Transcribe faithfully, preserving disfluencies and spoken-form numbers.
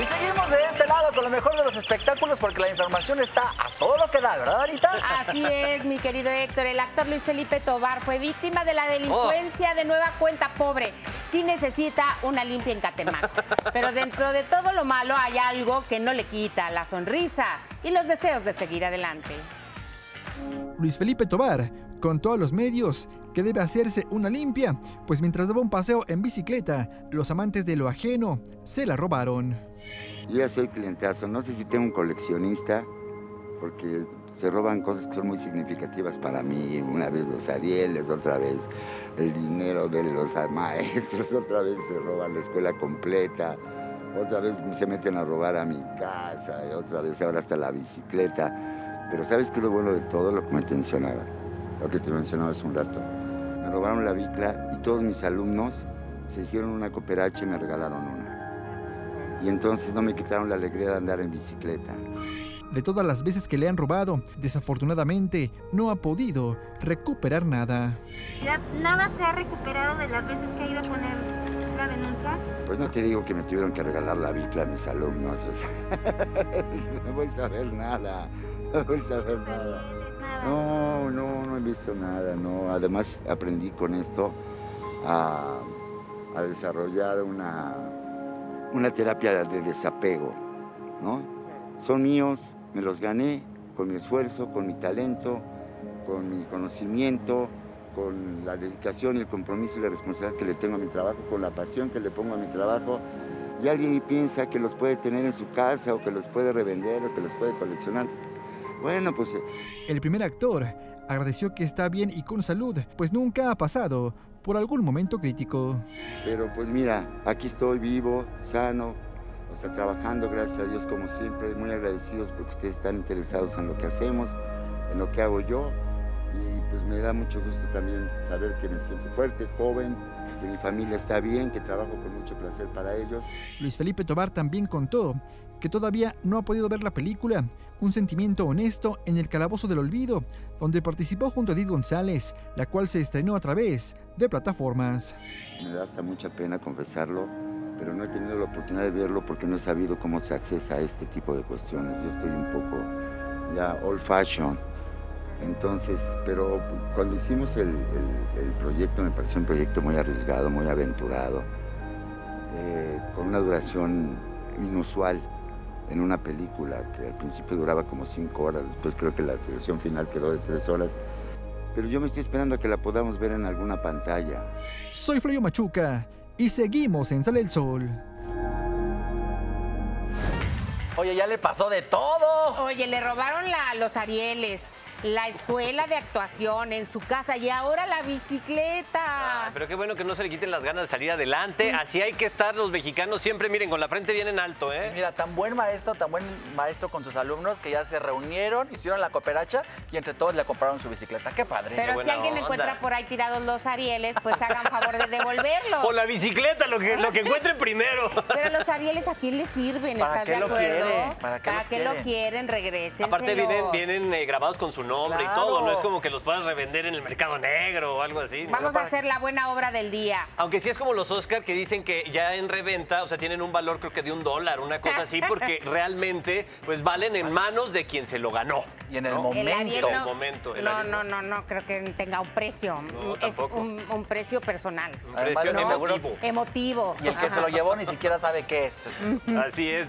Y seguimos de este lado con lo mejor de los espectáculos porque la información está a todo lo que da, ¿verdad, Anita? Así es, mi querido Héctor. El actor Luis Felipe Tovar fue víctima de la delincuencia oh. de nueva cuenta, pobre. Sí necesita una limpia en Catemaco. Pero dentro de todo lo malo hay algo que no le quita la sonrisa y los deseos de seguir adelante. Luis Felipe Tovar contó a los medios que debe hacerse una limpia, pues mientras daba un paseo en bicicleta, los amantes de lo ajeno se la robaron. Yo ya soy clientazo, no sé si tengo un coleccionista, porque se roban cosas que son muy significativas para mí. Una vez los Arieles, otra vez el dinero de los maestros, otra vez se roban la escuela completa, otra vez se meten a robar a mi casa, y otra vez ahora hasta la bicicleta. Pero ¿sabes qué es lo bueno de todo? Lo que me tensionaba, lo que te mencionaba hace un rato. Me robaron la bicla y todos mis alumnos se hicieron una cooperacha y me regalaron una. Y entonces no me quitaron la alegría de andar en bicicleta. De todas las veces que le han robado, desafortunadamente no ha podido recuperar nada. ¿Ya nada se ha recuperado de las veces que ha ido a poner la denuncia? Pues no te digo que me tuvieron que regalar la bicla a mis alumnos. No he vuelto a ver nada. No he vuelto a ver nada. No, no, no he visto nada, no. Además, aprendí con esto a, a desarrollar una, una terapia de desapego, ¿no? Son míos, me los gané con mi esfuerzo, con mi talento, con mi conocimiento, con la dedicación, el compromiso y la responsabilidad que le tengo a mi trabajo, con la pasión que le pongo a mi trabajo. Y alguien piensa que los puede tener en su casa o que los puede revender o que los puede coleccionar. Bueno, pues... El primer actor agradeció que está bien y con salud, pues nunca ha pasado por algún momento crítico. Pero pues mira, aquí estoy vivo, sano, o sea, trabajando, gracias a Dios como siempre, muy agradecidos porque ustedes están interesados en lo que hacemos, en lo que hago yo, y pues me da mucho gusto también saber que me siento fuerte, joven, que mi familia está bien, que trabajo con mucho placer para ellos. Luis Felipe Tovar también contó que todavía no ha podido ver la película Un sentimiento honesto en el Calabozo del Olvido, donde participó junto a Edith González, la cual se estrenó a través de plataformas. Me da hasta mucha pena confesarlo, pero no he tenido la oportunidad de verlo porque no he sabido cómo se accesa a este tipo de cuestiones. Yo estoy un poco ya old fashion. Entonces, pero cuando hicimos el, el, el proyecto, me pareció un proyecto muy arriesgado, muy aventurado, eh, con una duración inusual en una película que al principio duraba como cinco horas, después creo que la versión final quedó de tres horas, pero yo me estoy esperando a que la podamos ver en alguna pantalla. Soy Floyo Machuca y seguimos en Sale el Sol. Oye, ya le pasó de todo. Oye, le robaron la, los Arieles, la escuela de actuación en su casa y ahora la bicicleta. Ah, pero qué bueno que no se le quiten las ganas de salir adelante. Así hay que estar los mexicanos siempre, miren, con la frente bien en alto, ¿eh? Mira, tan buen maestro, tan buen maestro con sus alumnos que ya se reunieron, hicieron la cooperacha y entre todos le compraron su bicicleta. ¡Qué padre! Pero qué si alguien onda. encuentra por ahí tirados los Arieles, pues hagan favor de devolverlos. O la bicicleta, lo que, lo que encuentren primero. Pero los Arieles, ¿a quién les sirven? ¿Estás de acuerdo? Quiere, ¿Para qué, ¿Para qué lo quieren? Regresen. Aparte vienen, vienen eh, grabados con su nombre claro. y todo, no es como que los puedas revender en el mercado negro o algo así. Vamos ¿no? a hacer la buena obra del día. Aunque sí es como los Oscar que dicen que ya en reventa, o sea, tienen un valor creo que de un dólar, una cosa así, porque realmente pues valen en manos de quien se lo ganó. Y en el ¿no? momento. El no, el momento el no, no, no, no, creo que tenga un precio. No, es un, un precio personal. Un precio no, emotivo. Emotivo. Y el que Ajá. se lo llevó ni siquiera sabe qué es. Así es.